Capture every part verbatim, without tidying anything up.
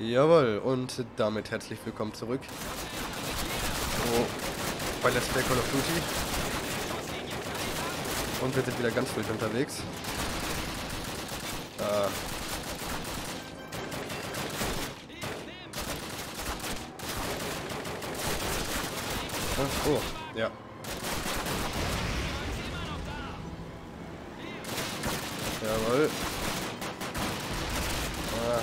Jawohl, und damit herzlich willkommen zurück. So, bei Let's Play Call of Duty. Und wir sind wieder ganz wild unterwegs. Ah. Ach, oh, ja. Jawohl. Ah.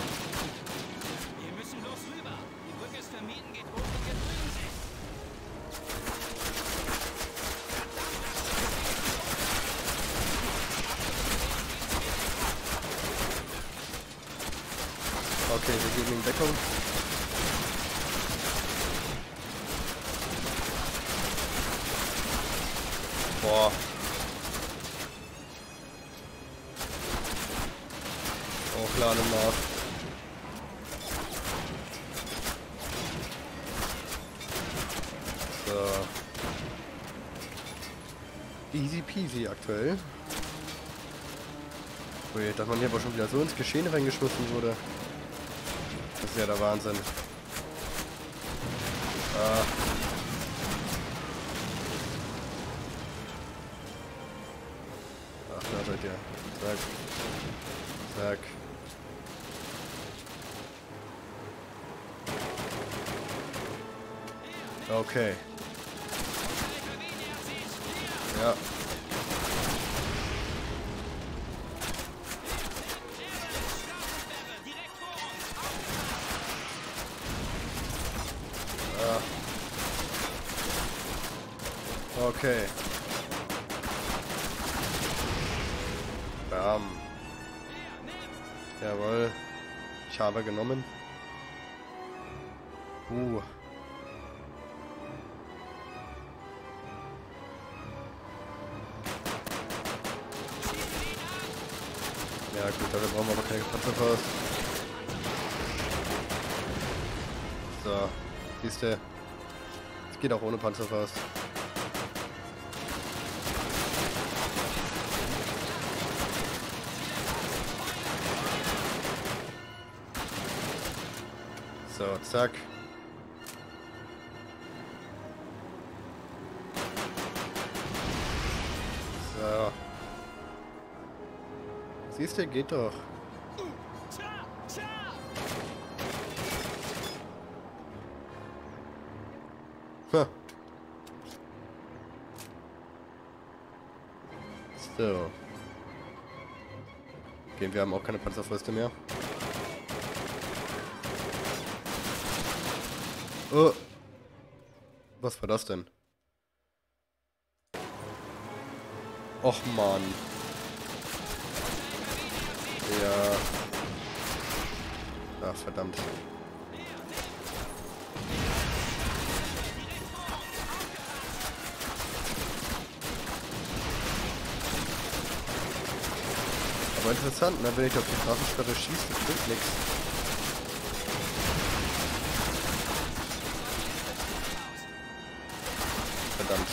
Okay, wir geben ihm Deckung. Boah. Auch lade mal. So. Easy peasy aktuell. Ui, dass man hier aber schon wieder so ins Geschehen reingeschmissen wurde. Das ist ja der Wahnsinn. Ah. Ach, da seid ihr. Zack. Zack. Okay. Ja. Okay. Bam. Jawohl. Ich habe genommen. Uh. Ja gut, dafür brauchen wir aber keine Panzerfaust. So, siehst du. Es geht auch ohne Panzerfaust. So, zack. So. Siehst du, geht doch. Huh. So. Okay, wir haben auch keine Panzerfäuste mehr. Oh. Was war das denn? Och Mann. Ja. Ach, verdammt. Aber interessant, ne? Wenn ich auf die Straßensperre schieße, bringt nichts. Verdammt.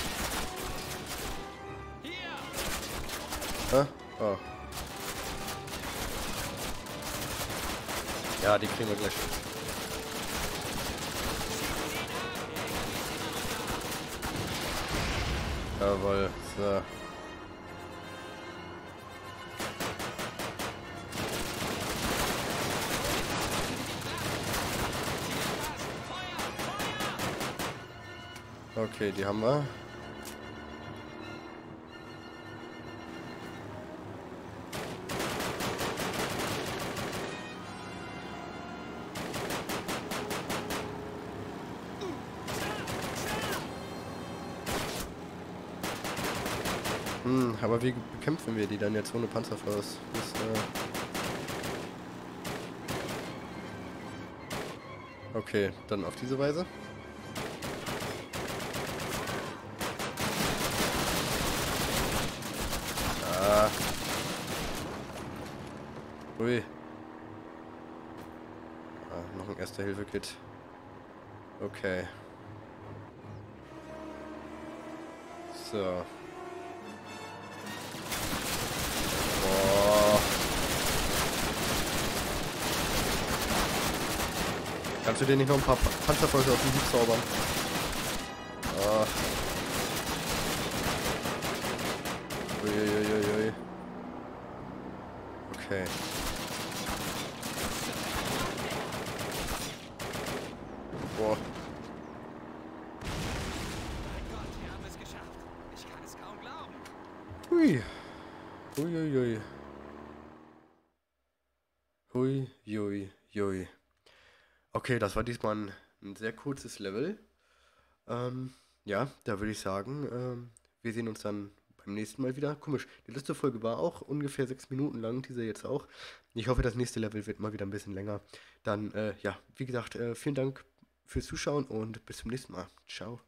Hä? Oh. Ja, die kriegen wir gleich. Jawohl, so. Okay, die haben wir. Hm, aber wie bekämpfen wir die dann jetzt ohne Panzerfaust? Das, äh okay, dann auf diese Weise. Ui. Ah, noch ein Erste-Hilfe-Kit. Okay. So. Boah. Kannst du dir nicht noch ein paar Panzerfäufe aus dem Hut zaubern? Ah. Uiuiuiui. Okay. Boah. Hui. Uiuiui. Hui, jui, jui. Okay, das war diesmal ein, ein sehr kurzes Level. Ähm, ja, da würde ich sagen, ähm, wir sehen uns dann beim nächsten Mal wieder. Komisch, die letzte Folge war auch ungefähr sechs Minuten lang, diese jetzt auch. Ich hoffe, das nächste Level wird mal wieder ein bisschen länger. Dann, äh, ja, wie gesagt, äh, vielen Dank fürs Zuschauen und bis zum nächsten Mal. Ciao.